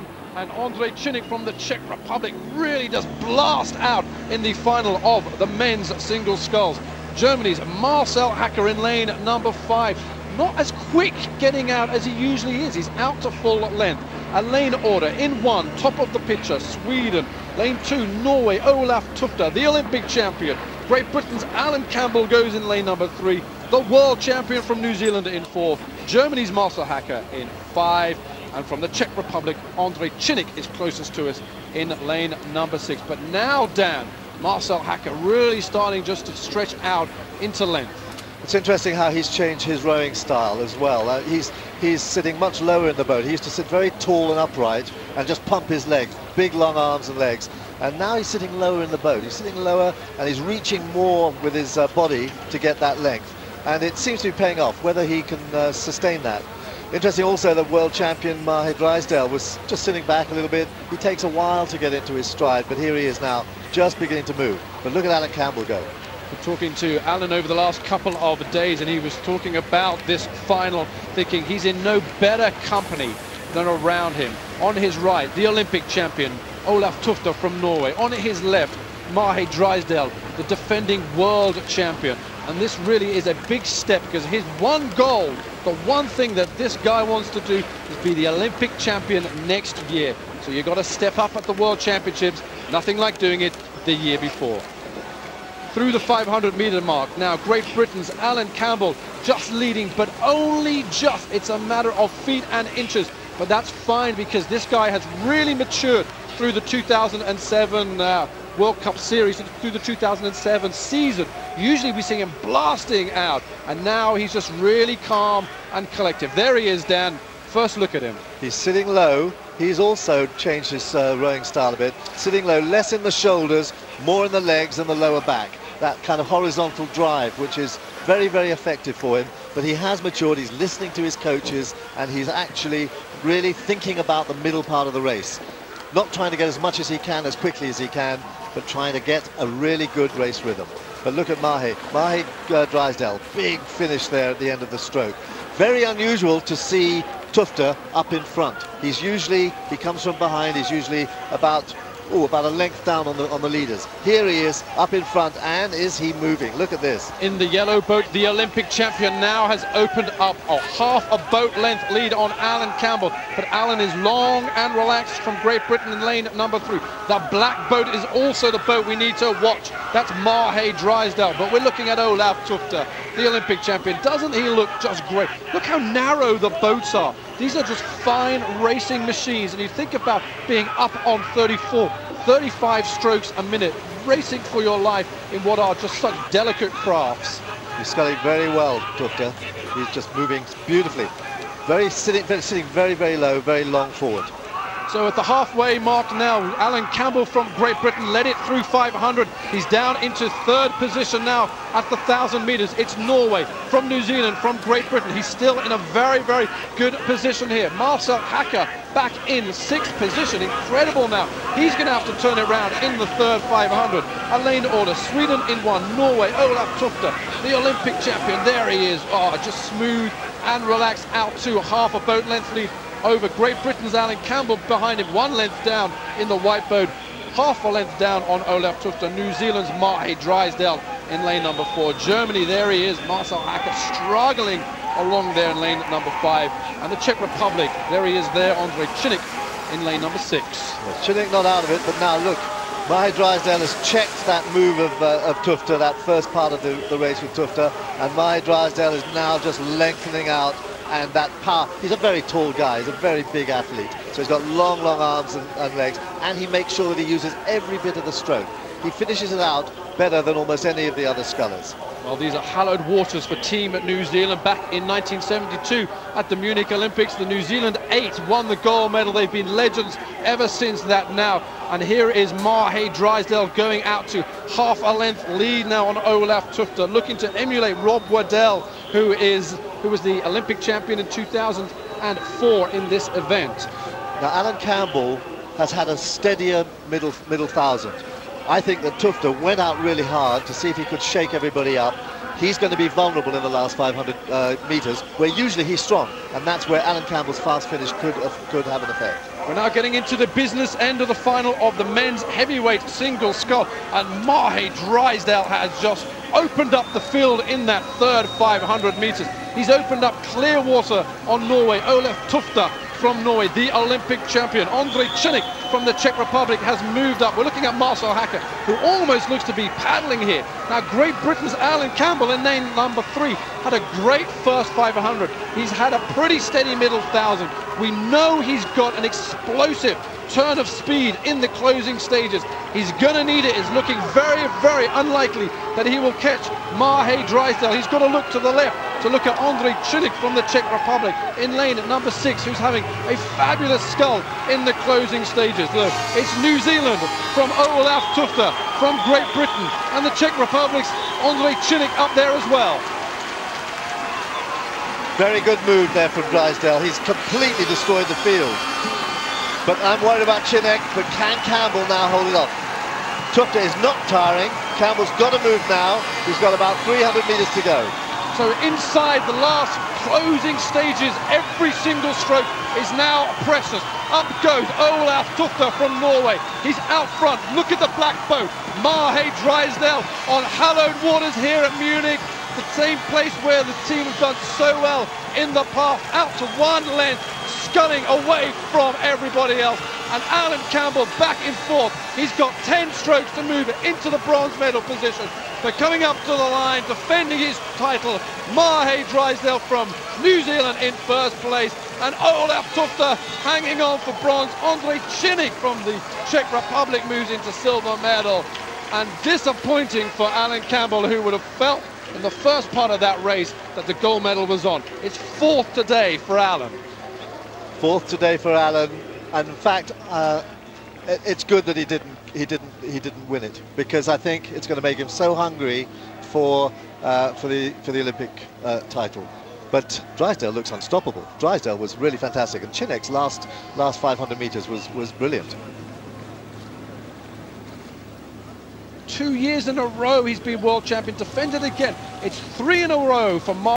down, and Ondřej Synek from the Czech Republic really does blast out in the final of the men's single sculls. Germany's Marcel Hacker in lane number 5. Not as quick getting out as he usually is. He's out to full length. A lane order in 1, top of the picture, Sweden. Lane 2, Norway, Olaf Tufte, the Olympic champion. Great Britain's Alan Campbell goes in lane number 3. The world champion from New Zealand in 4th. Germany's Marcel Hacker in 5. And from the Czech Republic, Ondřej Synek is closest to us in lane number 6. But now, Dan, Marcel Hacker really starting just to stretch out into length. It's interesting how he's changed his rowing style as well. He's sitting much lower in the boat. He used to sit very tall and upright and just pump his legs, big long arms and legs. And now he's sitting lower in the boat. He's sitting lower and he's reaching more with his body to get that length. And it seems to be paying off, whether he can sustain that. Interesting also that world champion Mahe Drysdale was just sitting back a little bit. He takes a while to get into his stride, but here he is now just beginning to move. But look at Alan Campbell go. We're talking to Alan over the last couple of days, and he was talking about this final, thinking he's in no better company than around him. On his right, the Olympic champion Olaf Tufte from Norway. On his left, Mahe Drysdale, the defending world champion. And this really is a big step, because his one goal, the one thing that this guy wants to do, is be the Olympic champion next year. So you've got to step up at the World Championships. Nothing like doing it the year before. Through the 500-meter mark now, Great Britain's Alan Campbell just leading, but only just. It's a matter of feet and inches. But that's fine, because this guy has really matured through the 2007 World Cup Series, through the 2007 season. Usually we see him blasting out, and now he's just really calm and collective. There he is, Dan. First look at him. He's sitting low. He's also changed his rowing style a bit. Sitting low, less in the shoulders, more in the legs and the lower back. That kind of horizontal drive, which is very, very effective for him. But he has matured. He's listening to his coaches, and he's actually really thinking about the middle part of the race. Not trying to get as much as he can, as quickly as he can, but trying to get a really good race rhythm. But look at Mahe. Mahe Drysdale, big finish there at the end of the stroke. Very unusual to see Tufte up in front. He's usually, he comes from behind, he's usually about a length down on the leaders. Here he is up in front, and is he moving? Look at this. In the yellow boat, the Olympic champion now has opened up a half a boat length lead on Alan Campbell. But Alan is long and relaxed from Great Britain in lane number 3. The black boat is also the boat we need to watch. That's Mahe Drysdale. But we're looking at Olaf Tufte, the Olympic champion. Doesn't he look just great? Look how narrow the boats are. These are just fine racing machines, and you think about being up on 34, 35 strokes a minute, racing for your life in what are just such delicate crafts. He's sculling very well, Tufte. He's just moving beautifully. Sitting very, very low, very long forward. So at the halfway mark now, Alan Campbell from Great Britain led it through 500. He's down into third position now at the 1,000 metres. It's Norway from New Zealand, from Great Britain. He's still in a very, very good position here. Marcel Hacker back in sixth position. Incredible now. He's going to have to turn it around in the third 500. A lane order, Sweden in 1, Norway, Olaf Tufte, the Olympic champion. There he is. Oh, just smooth and relaxed out to half a boat length lead over Great Britain's Alan Campbell behind him, one length down in the white boat, half a length down on Olaf Tufte. New Zealand's Mahe Drysdale in lane number 4. Germany, there he is, Marcel Hacker struggling along there in lane number 5. And the Czech Republic, there he is there, Ondřej Synek in lane number 6. Well, Synek not out of it, but now look, Mahe Drysdale has checked that move of Tufte, that first part of the race with Tufte, and Mahe Drysdale is now just lengthening out. And that power, he's a very tall guy, he's a very big athlete, so he's got long, long arms and legs, and he makes sure that he uses every bit of the stroke. He finishes it out better than almost any of the other scullers. Well, these are hallowed waters for Team New Zealand. Back in 1972 at the Munich Olympics, the New Zealand 8 won the gold medal. They've been legends ever since that now. And here is Mahe Drysdale going out to half a length lead now on Olaf Tufte, looking to emulate Rob Waddell, who was the Olympic champion in 2004 in this event. Now, Alan Campbell has had a steadier middle thousand. I think that Tufte went out really hard to see if he could shake everybody up. He's going to be vulnerable in the last 500 metres, where usually he's strong, and that's where Alan Campbell's fast finish could have an effect. We're now getting into the business end of the final of the men's heavyweight single scull, and Mahe Drysdale has just opened up the field in that third 500 meters. He's opened up clear water on Norway. Olaf Tufte from Norway, the Olympic champion. Ondřej Synek from the Czech Republic has moved up. We're looking at Marcel Hacker, who almost looks to be paddling here. Now, Great Britain's Alan Campbell in lane number 3 had a great first 500. He's had a pretty steady middle 1,000. We know he's got an explosive turn of speed in the closing stages. He's gonna need it. It's looking very, very unlikely that he will catch Mahe Drysdale. He's got to look to the left to look at Ondřej Synek from the Czech Republic in lane at number 6, who's having a fabulous scull in the closing stages. Look, it's New Zealand from Olaf Tufte, from Great Britain, and the Czech Republic's Ondřej Synek up there as well. Very good move there from Drysdale. He's completely destroyed the field. But I'm worried about Synek, but can Campbell now hold it off? Tufte is not tiring. Campbell's got to move now. He's got about 300 metres to go. So inside the last closing stages, every single stroke is now precious. Up goes Olaf Tufte from Norway. He's out front. Look at the black boat. Mahe Drysdale on hallowed waters here at Munich, the same place where the team have done so well in the past. Out to one length, sculling away from everybody else, and Alan Campbell back in fourth. He's got 10 strokes to move it into the bronze medal position. But coming up to the line, defending his title, Mahe Drysdale from New Zealand in first place, and Olaf Tufte hanging on for bronze. Ondřej Synek from the Czech Republic moves into silver medal. And disappointing for Alan Campbell, who would have felt in the first part of that race that the gold medal was on. It's fourth today for Alan. Fourth today for Alan, and in fact, it's good that he didn't win it, because I think it's going to make him so hungry for the Olympic title. But Drysdale looks unstoppable. Drysdale was really fantastic, and Synek's last 500 meters was brilliant. 2 years in a row he's been world champion, defended again. It's 3 in a row for Mark.